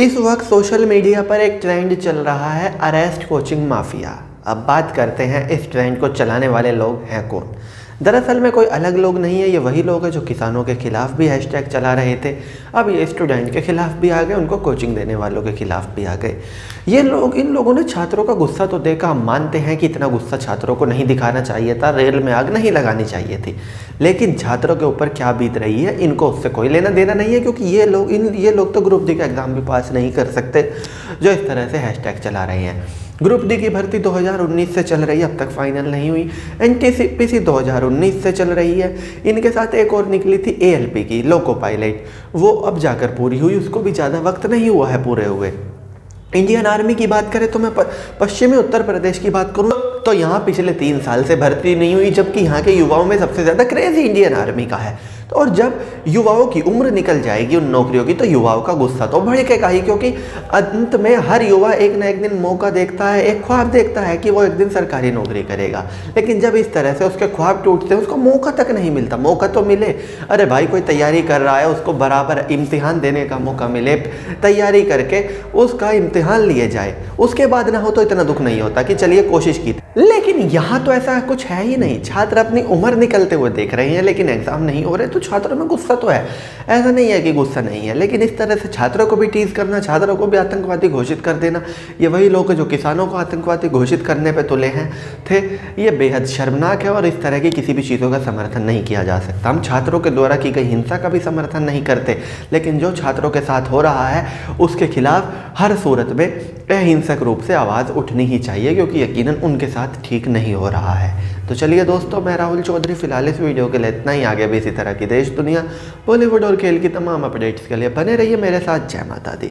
इस वक्त social media पर एक ट्रेंड चल रहा है अरेस्ट कोचिंग माफिया। अब बात करते हैं इस ट्रेंड को चलाने वाले लोग हैं कौन। दरअसल में कोई अलग लोग नहीं है, ये वही लोग हैं जो किसानों के खिलाफ भी हैशटैग चला रहे थे। अब ये स्टूडेंट के खिलाफ भी आ गए, उनको कोचिंग देने वालों के खिलाफ भी आ गए ये लोग। इन लोगों ने छात्रों का गुस्सा तो देखा, हम मानते हैं कि इतना गुस्सा छात्रों को नहीं दिखाना चाहिए था, रेल में आग नहीं लगानी चाहिए थी, लेकिन छात्रों के ऊपर क्या बीत रही है इनको उससे कोई लेना देना नहीं है, क्योंकि ये लोग तो ग्रुप डी का एग्ज़ाम भी पास नहीं कर सकते जो इस तरह से हैशटैग चला रहे हैं। ग्रुप डी की भर्ती 2019 से चल रही है, अब तक फाइनल नहीं हुई। NTPC 2019 से चल रही है, इनके साथ एक और निकली थी ALP की लोको पायलट, वो अब जाकर पूरी हुई, उसको भी ज़्यादा वक्त नहीं हुआ है पूरे हुए। इंडियन आर्मी की बात करें तो मैं पश्चिमी उत्तर प्रदेश की बात करूँ तो यहाँ पिछले 3 साल से भर्ती नहीं हुई, जबकि यहाँ के युवाओं में सबसे ज़्यादा क्रेज़ इंडियन आर्मी का है। और जब युवाओं की उम्र निकल जाएगी उन नौकरियों की तो युवाओं का गुस्सा तो भड़केगा ही, क्योंकि अंत में हर युवा एक ना एक दिन मौका देखता है, एक ख्वाब देखता है कि वो एक दिन सरकारी नौकरी करेगा, लेकिन जब इस तरह से उसके ख्वाब टूटते हैं, उसको मौका तक नहीं मिलता। मौका तो मिले, अरे भाई कोई तैयारी कर रहा है उसको बराबर इम्तिहान देने का मौका मिले, तैयारी करके उसका इम्तिहान लिए जाए, उसके बाद ना हो तो इतना दुख नहीं होता कि चलिए कोशिश की। लेकिन यहाँ तो ऐसा कुछ है ही नहीं, छात्र अपनी उम्र निकलते हुए देख रहे हैं लेकिन एग्जाम नहीं हो रहे, तो छात्रों में गुस्सा तो है, ऐसा नहीं है कि गुस्सा नहीं है, लेकिन इस तरह से छात्रों को भी टीज करना, छात्रों को भी आतंकवादी घोषित कर देना, ये वही लोग हैं जो किसानों को आतंकवादी घोषित करने पे तुले हैं थे। ये बेहद शर्मनाक है और इस तरह की किसी भी चीज़ों का समर्थन नहीं किया जा सकता। हम छात्रों के द्वारा की गई हिंसा का भी समर्थन नहीं करते, लेकिन जो छात्रों के साथ हो रहा है उसके खिलाफ हर सूरत में अहिंसक रूप से आवाज़ उठनी ही चाहिए, क्योंकि यकीनन उनके साथ ठीक नहीं हो रहा है। तो चलिए दोस्तों, मैं राहुल चौधरी फिलहाल इस वीडियो के लिए इतना ही। आगे भी इसी तरह की देश दुनिया बॉलीवुड और खेल की तमाम अपडेट्स के लिए बने रहिए मेरे साथ। जय माता दी।